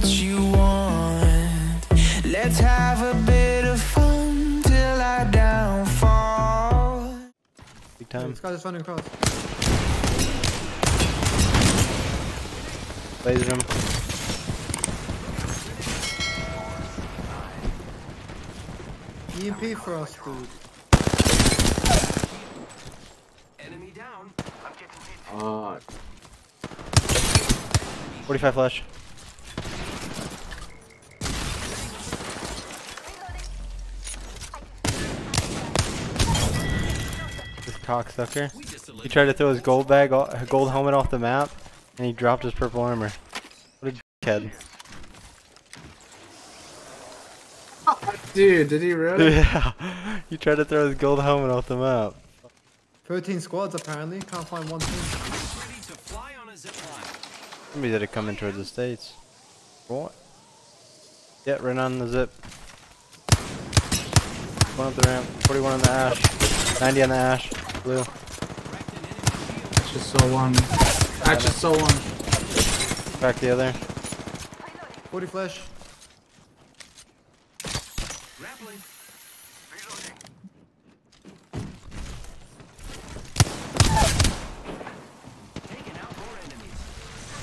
what you want. Let's have a bit of fun till I downfall. Big time. This guy is running across. Laser him. EMP for us, dude. Enemy down. I'm getting hit. 45 flash. This cocksucker. He tried to throw his gold helmet off the map, and he dropped his purple armor. What a dickhead. Dude, did he really? Yeah. He tried to throw his gold helmet off the map. 13 squads apparently, can't find one team. Somebody did it coming towards the States. What? Yeah, right on the zip. One up the ramp, 41 on the ash, 90 on the ash, blue. That's just so one. That's just so one. Back the other. 40 flash.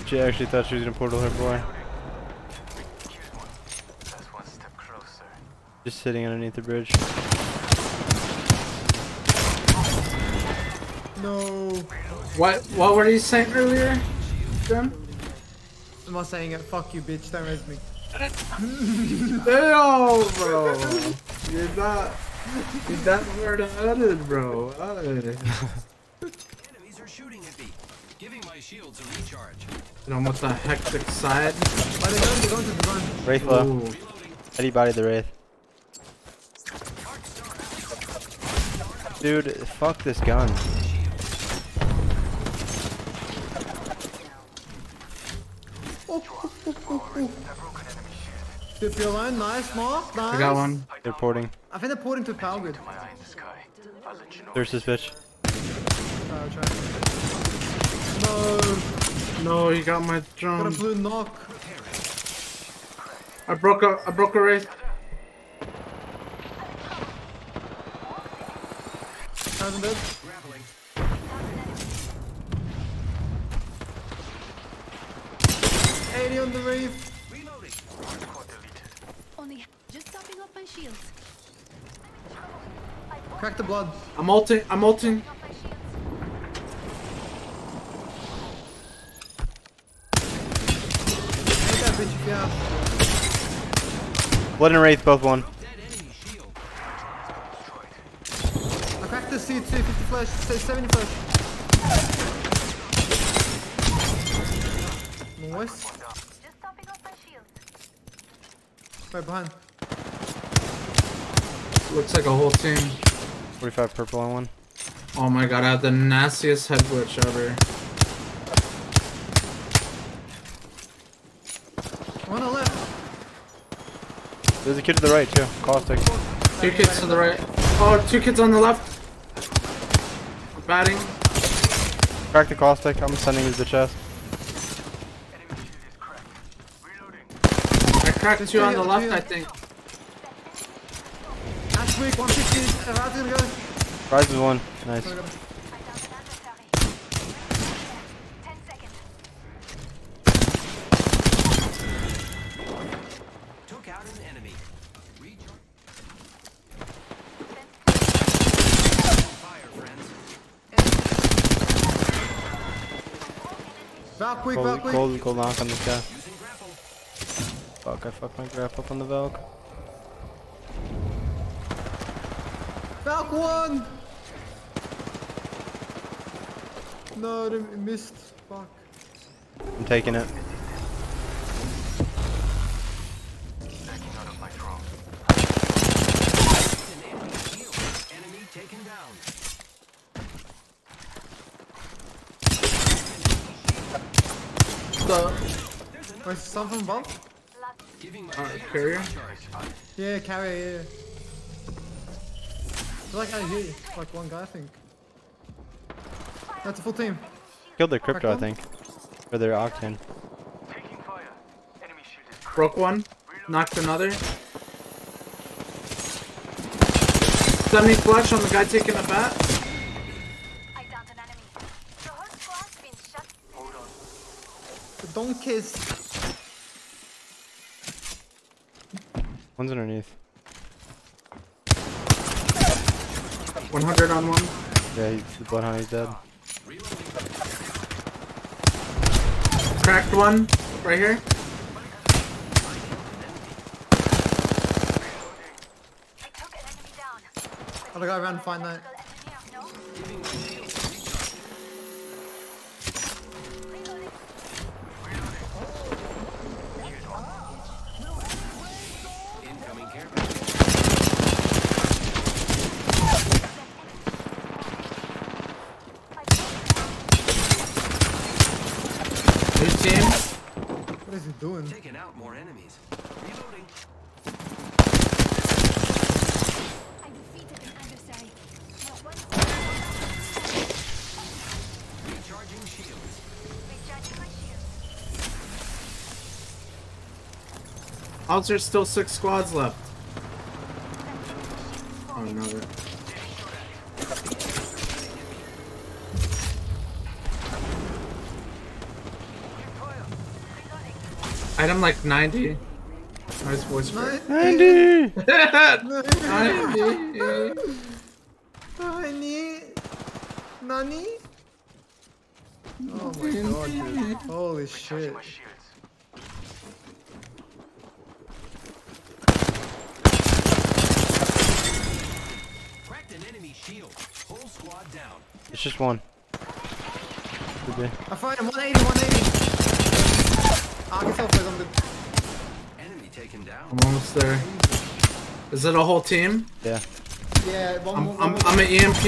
She actually thought she was gonna portal her boy. That's one step closer. Just sitting underneath the bridge. No. What were you saying earlier, Jim? I'm not saying it. Fuck you, bitch. Don't raise me. Damn, bro. You're not word headed, bro. Enemies are shooting at me. Giving my shields a recharge. You know what's a hectic side? Wraith low. Eddie bodied the Wraith. Dude, fuck this gun. Dip your line, nice mark, nice. I got one. They're porting. I think they're porting to Palgood. There's this bitch. No, he got my drone. Got a blue knock. I broke a Wraith. Grappling. 80 on the Wraith. Reloading. Only just topping up my shields. Crack the blood. I'm ulting. Blood and Wraith both won. I cracked the C2, 50 flash, 70 flash. Nice. Just topping off my shield. Right behind. Looks like a whole team. 45 purple on one. Oh my god, I had the nastiest head glitch ever. One on left. There's a kid to the right too. Caustic. Two kids to the right. Oh, two kids on the left. Batting. Crack the Caustic. I'm sending him to the chest. I cracked two on the left, I think. That's weak. 160. Rise is going. Rise is one. Nice. Valk, gold knock on this guy. Fuck, I fucked my grapple up on the Valk. Valk won! No, they missed. Fuck. I'm taking it. Was something bump? Carrier? Yeah, carrier, yeah. I feel like I hear you. Like one guy, I think. That's a full team. Killed their Crypto, I think. Or their Octane. Taking fire. Enemy shield is Broke one. Knocked another. 70 flush on the guy taking the bat. I downed an enemy. The whole squad's been shut. Hold on. Don't kiss. One's underneath. 100 on one. Yeah, he's the bloodhound, he's dead. Cracked one, right here. Other guy ran, find that. What is he doing? Taking out more enemies. Reloading. I defeated an adversary. Recharging shields. Recharging my shields. Odds are still 6 squads left. Oh, another. Item like 90. Nice voice. 90! 90! 90! Nani? Oh my god, dude. Holy shit. Cracked an enemy shield. Whole squad down. It's just one. Good day. I find him. 180, 180. I guess I'll play something. Enemy taken down. I'm almost there. Is it a whole team? Yeah. Yeah. I'm an EMP.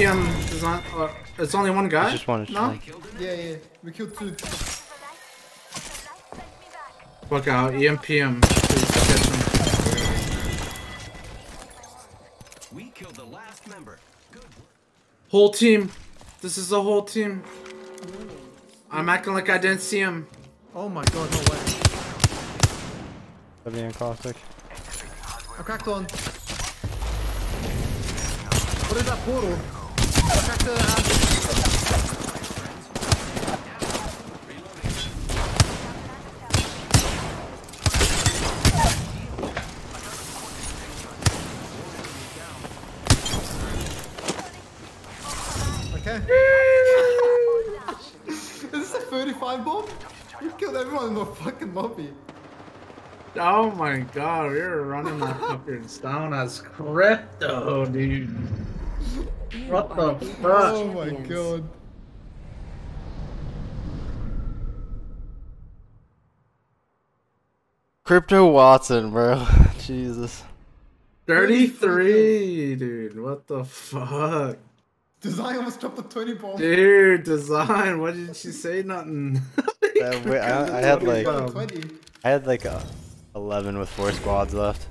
It's only one guy. Just one. No. Yeah, yeah. We killed 2. Fuck out. EMP him. We killed the last member. Good. Whole team. This is a whole team. I'm acting like I didn't see him. Oh my god, no way. I'm being caustic. I cracked one. What is that portal? I cracked the Okay. Is this a 35 bomb? You killed everyone in the fucking lobby. Oh my god, we were running like fucking down as Crypto, dude. What the fuck? Oh my god. Crypto Watson, bro. Jesus. 33, dude. What the fuck? Design almost dropped a 20 bomb. Dude, Design, why didn't she say nothing? I had like a 11 with 4 squads left.